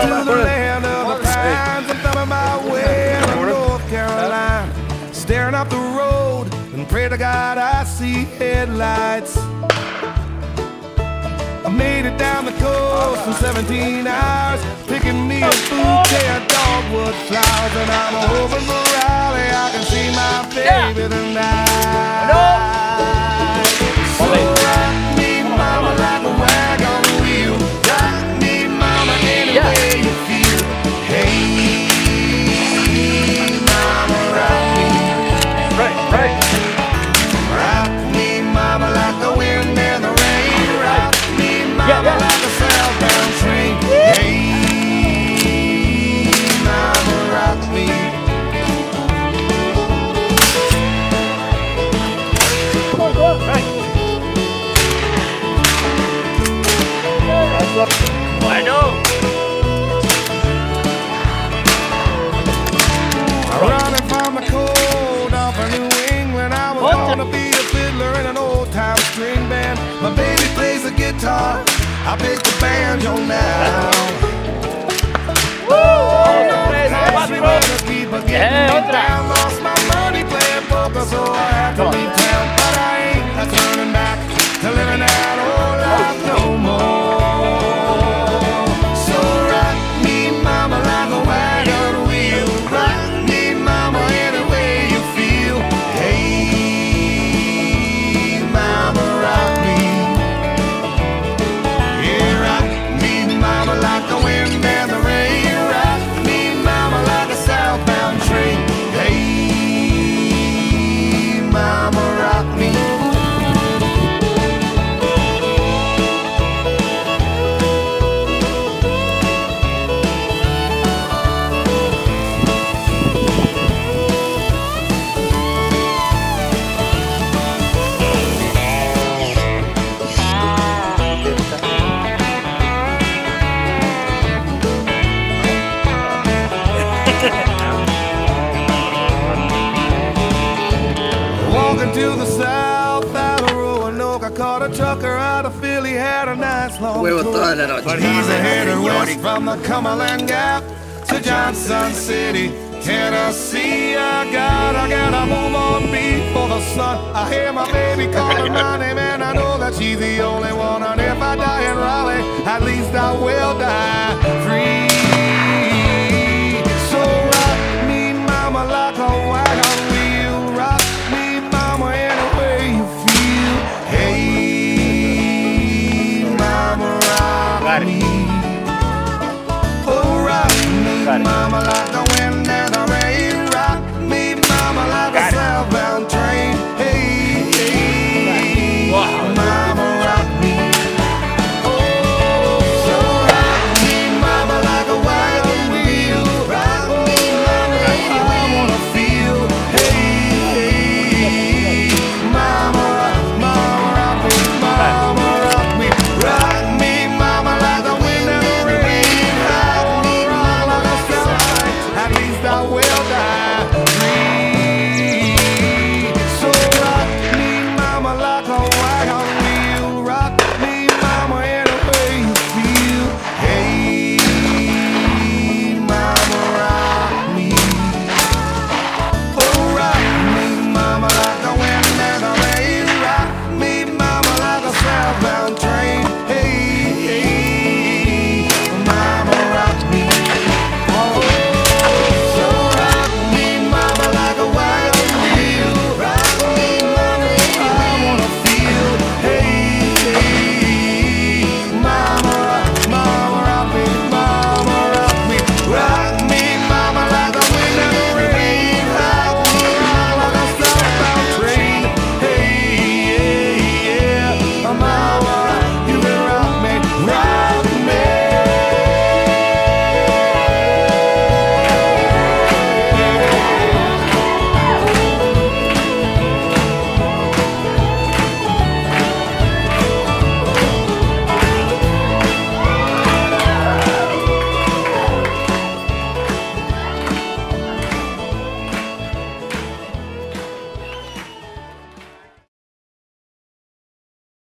to the land of the pines and thumb my way to North Carolina. Staring up the road and pray to God I see headlights. I made it down the coast in 17 hours, picking me a bouquet of dogwood flowers, and I'm hoping for Raleigh I can see my baby tonight. So rock me, mama, like a rag on a wheel. Rock me, mama, any way you feel. Hey, mama, rock me. Right, right. Rock me, mama, like the wind and the rain. Rock me, mama, like a southbound train. Hey, mama, rock me. Come on, go on, right. I know. Running from the cold off of New England, I was gonna be a fiddler in an old-time string band. My baby plays the guitar, I pick the banjo now. Woo! I lost my money playing poker, so I had to leave town, but I ain't turning back to living that old life no more. We were thought that but he's a header west from the Cumberland Gap to Johnson City, Tennessee. I gotta move on before the sun. I hear my baby calling my name, and I know that she's the only one. And if I die in Raleigh, at least I will die free. So rock me, mama, like a wagon wheel. Rock me, mama, any way you feel. Hey. Got it. Oh, rock me, got it. Mama, like the wind and the rain. Rock me, mama, like got a southbound train. Hey, hey, wow. Mama, rock me. Oh, so rock me, mama, like a wagon wheel. Rock me, mama, like I wanna feel. Hey, hey, mama, mama, rock me, mama, rock me, rock me. So rock me, mama, like a wagon.